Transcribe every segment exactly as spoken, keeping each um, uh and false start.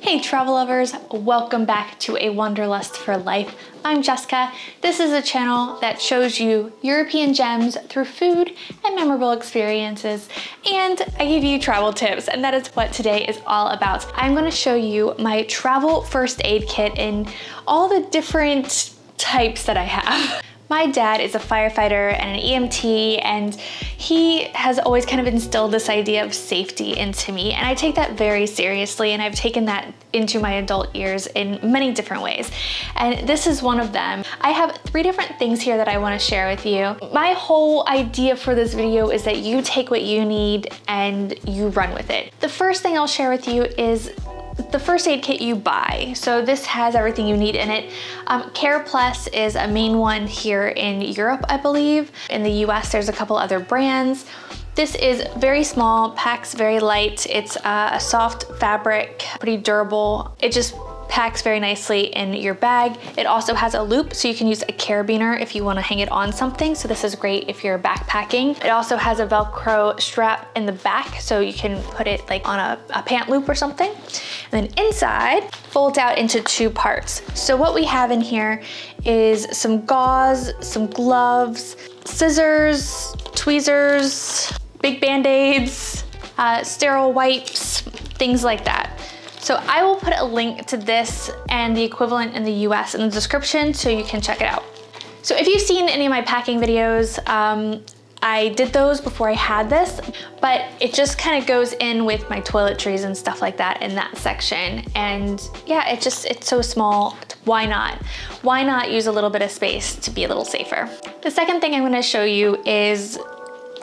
Hey travel lovers, welcome back to A Wanderlust For Life. I'm Jessica. This is a channel that shows you European gems through food and memorable experiences, and I give you travel tips, and that is what today is all about. I'm going to show you my travel first aid kit and all the different types that I have. My dad is a firefighter and an E M T, and he has always kind of instilled this idea of safety into me, and I take that very seriously, and I've taken that into my adult years in many different ways, and this is one of them. I have three different things here that I want to share with you. My whole idea for this video is that you take what you need and you run with it. The first thing I'll share with you is the first aid kit you buy. So this has everything you need in it. Um, Care Plus is a main one here in Europe, I believe. In the U S, there's a couple other brands. This is very small, packs very light. It's uh, a soft fabric, pretty durable. It just packs very nicely in your bag. It also has a loop, so you can use a carabiner if you want to hang it on something. So this is great if you're backpacking. It also has a Velcro strap in the back, so you can put it like on a, a pant loop or something. And then inside, folds out into two parts. So what we have in here is some gauze, some gloves, scissors, tweezers, big band-aids, uh, sterile wipes, things like that. So I will put a link to this and the equivalent in the U S in the description so you can check it out. So if you've seen any of my packing videos, um, I did those before I had this, but it just kind of goes in with my toiletries and stuff like that in that section. And yeah, it just, it's so small, why not? Why not use a little bit of space to be a little safer? The second thing I'm gonna show you is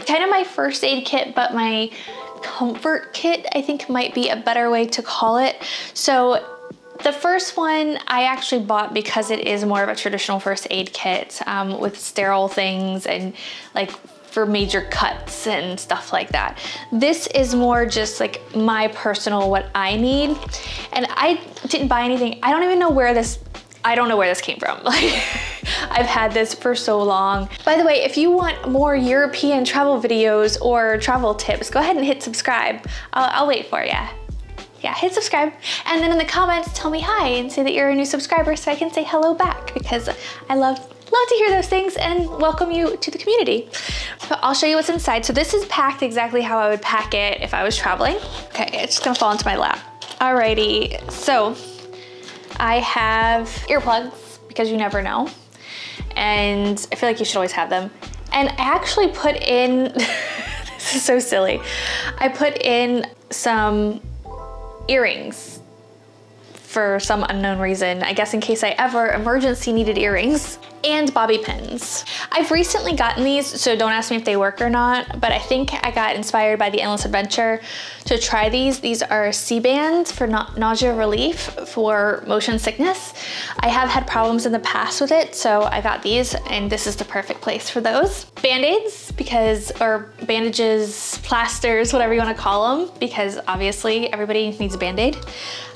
kind of my first aid kit, but my comfort kit, I think, might be a better way to call it. So the first one I actually bought because it is more of a traditional first aid kit um, with sterile things and like for major cuts and stuff like that. This is more just like my personal, what I need. And I didn't buy anything. I don't even know where this, I don't know where this came from. Like, I've had this for so long. By the way, if you want more European travel videos or travel tips, go ahead and hit subscribe. I'll, I'll wait for you. Yeah, hit subscribe. And then in the comments, tell me hi and say that you're a new subscriber so I can say hello back, because I love, love to hear those things and welcome you to the community. But I'll show you what's inside. So this is packed exactly how I would pack it if I was traveling. Okay, it's just gonna fall into my lap. Alrighty, so I have earplugs because you never know. And I feel like you should always have them. And I actually put in, this is so silly. I put in some earrings for some unknown reason, I guess in case I ever emergency needed earrings, and bobby pins. I've recently gotten these, so don't ask me if they work or not, but I think I got inspired by the Endless Adventure to try these. These are C-bands for na nausea relief for motion sickness. I have had problems in the past with it, so I got these, and this is the perfect place for those. Band-aids, because, or bandages, plasters, whatever you wanna call them, because obviously everybody needs a band-aid.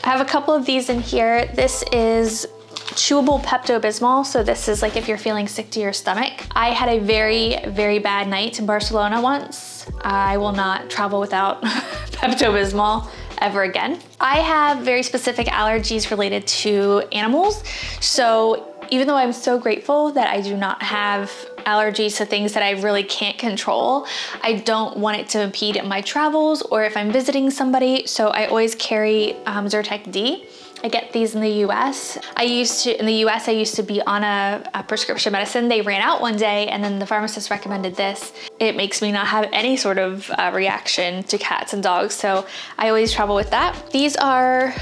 I have a couple of these in here. This is chewable Pepto-Bismol. So this is like if you're feeling sick to your stomach. I had a very, very bad night in Barcelona once. I will not travel without Pepto-Bismol ever again. I have very specific allergies related to animals. So even though I'm so grateful that I do not have allergies to things that I really can't control, I don't want it to impede my travels or if I'm visiting somebody. So I always carry um, Zyrtec-D. I get these in the U S. I used to, in the U S, I used to be on a, a prescription medicine. They ran out one day and then the pharmacist recommended this. It makes me not have any sort of uh, reaction to cats and dogs. So I always travel with that. These are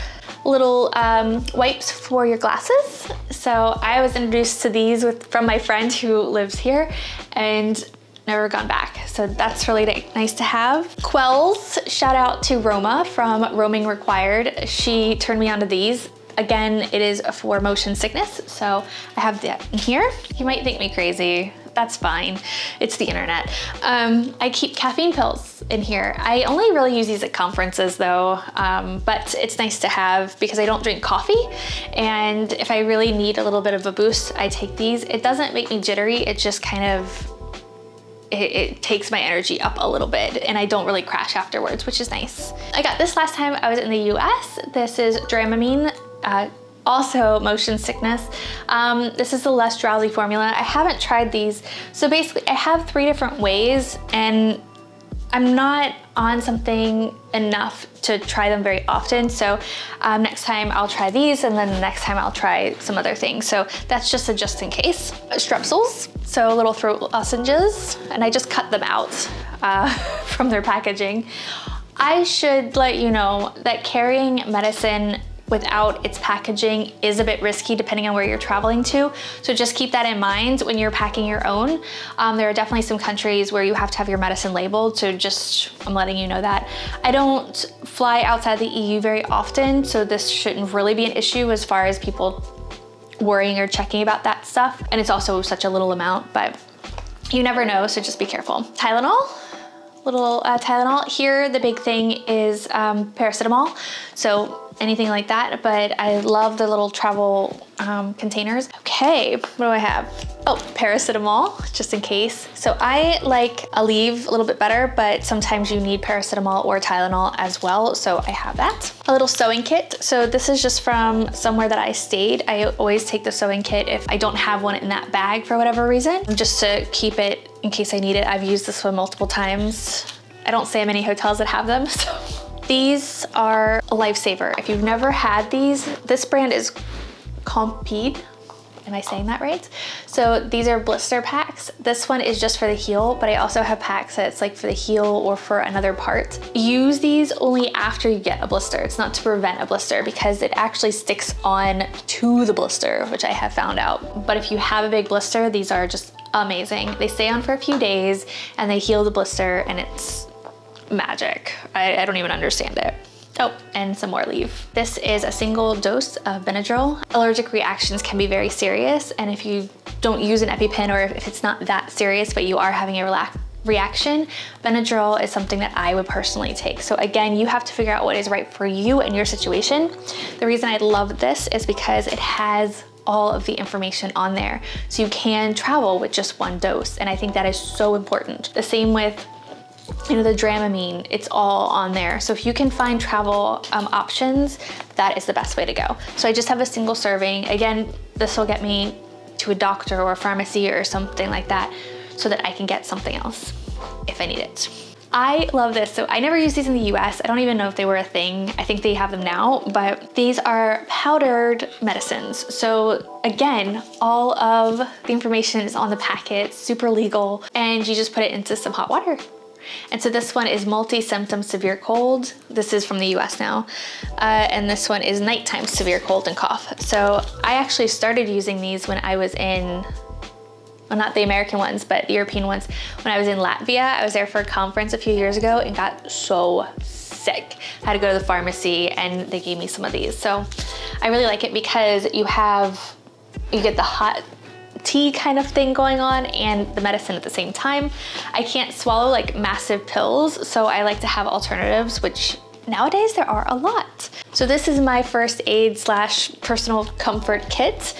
little um, wipes for your glasses. So I was introduced to these with, from my friend who lives here and never gone back. So that's really nice to have. Quells, shout out to Roma from Roaming Required. She turned me onto these. Again, it is for motion sickness. So I have that in here. You might think me crazy. That's fine. It's the internet. Um, I keep caffeine pills in here. I only really use these at conferences though, um, but it's nice to have because I don't drink coffee. And if I really need a little bit of a boost, I take these. It doesn't make me jittery. It just kind of it, it takes my energy up a little bit and I don't really crash afterwards, which is nice. I got this last time I was in the U S. This is Dramamine, uh, also motion sickness. Um, this is the less drowsy formula. I haven't tried these. So basically I have three different ways and I'm not on something enough to try them very often. So um, next time I'll try these and then the next time I'll try some other things. So that's just a just in case. Strepsils, so little throat lozenges, and I just cut them out uh, from their packaging. I should let you know that carrying medicine without its packaging is a bit risky depending on where you're traveling to. So just keep that in mind when you're packing your own. Um, there are definitely some countries where you have to have your medicine labeled. So just, I'm letting you know that. I don't fly outside the E U very often, so this shouldn't really be an issue as far as people worrying or checking about that stuff. And it's also such a little amount, but you never know, so just be careful. Tylenol. Little uh, Tylenol. Here, the big thing is um, paracetamol, so anything like that, but I love the little travel um, containers. Okay, what do I have? Oh, paracetamol, just in case. So I like Aleve a little bit better, but sometimes you need paracetamol or Tylenol as well, so I have that. A little sewing kit. So this is just from somewhere that I stayed. I always take the sewing kit if I don't have one in that bag for whatever reason, just to keep it in case I need it. I've used this one multiple times. I don't stay in many hotels that have them, so. These are a lifesaver. If you've never had these, this brand is Compeed. Am I saying that right? So these are blister packs. This one is just for the heel, but I also have packs that's like for the heel or for another part. Use these only after you get a blister. It's not to prevent a blister because it actually sticks on to the blister, which I have found out. But if you have a big blister, these are just amazing. They stay on for a few days and they heal the blister and it's magic. I, I don't even understand it. Oh, and some more leave. This is a single dose of Benadryl. Allergic reactions can be very serious, and if you don't use an EpiPen or if it's not that serious but you are having a relax reaction, Benadryl is something that I would personally take. So again, you have to figure out what is right for you and your situation. The reason I love this is because it has all of the information on there. So you can travel with just one dose, and I think that is so important. The same with, you know, the Dramamine, it's all on there. So if you can find travel um, options, that is the best way to go. So I just have a single serving. Again, this will get me to a doctor or a pharmacy or something like that so that I can get something else if I need it. I love this. So I never used these in the U S. I don't even know if they were a thing. I think they have them now, but these are powdered medicines. So again, all of the information is on the packet, super legal, and you just put it into some hot water. And so this one is multi-symptom severe cold. This is from the U S now. Uh, and this one is nighttime severe cold and cough. So I actually started using these when I was in, well, not the American ones, but the European ones. When I was in Latvia, I was there for a conference a few years ago and got so sick. I had to go to the pharmacy and they gave me some of these. So I really like it because you have, you get the hot tea kind of thing going on and the medicine at the same time. I can't swallow like massive pills, so I like to have alternatives, which nowadays there are a lot. So this is my first aid slash personal comfort kit.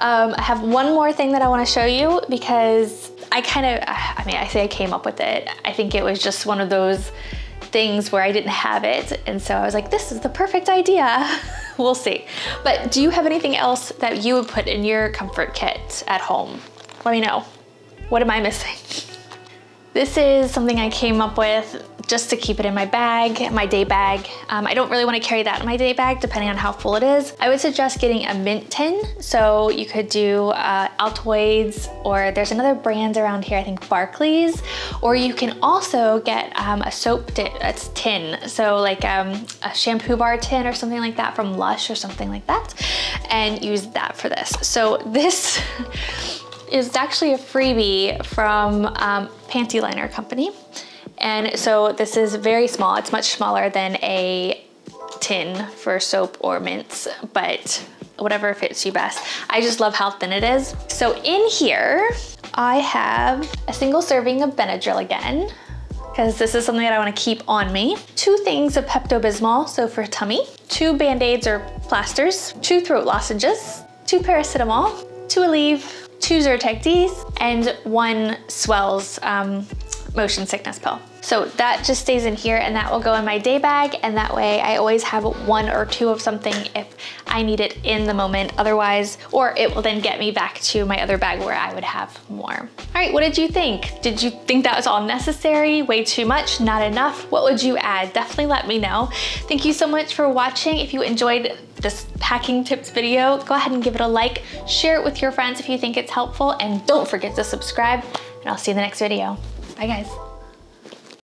Um, I have one more thing that I want to show you because I kind of, I mean, I say I came up with it. I think it was just one of those things where I didn't have it. And so I was like, this is the perfect idea. We'll see. But do you have anything else that you would put in your comfort kit at home? Let me know. What am I missing? This is something I came up with just to keep it in my bag, my day bag. Um, I don't really want to carry that in my day bag depending on how full it is. I would suggest getting a mint tin. So you could do uh, Altoids, or there's another brand around here, I think Barclays, or you can also get um, a soap tin. So like um, a shampoo bar tin or something like that from Lush or something like that, and use that for this. So this is actually a freebie from um, Panty Liner Company. And so this is very small. It's much smaller than a tin for soap or mints, but whatever fits you best. I just love how thin it is. So in here, I have a single serving of Benadryl again, because this is something that I want to keep on me. Two things of Pepto-Bismol, so for tummy. Two Band-Aids or plasters. Two throat lozenges. Two paracetamol. Two Aleve. Two Zyrtec-Ds. And one Swells. Um, motion sickness pill. So that just stays in here and that will go in my day bag, and that way I always have one or two of something if I need it in the moment. Otherwise, or it will then get me back to my other bag where I would have more. All right, what did you think? Did you think that was all necessary? Way too much? Not enough? What would you add? Definitely let me know. Thank you so much for watching. If you enjoyed this packing tips video, go ahead and give it a like, share it with your friends if you think it's helpful, and don't forget to subscribe, and I'll see you in the next video. Bye guys.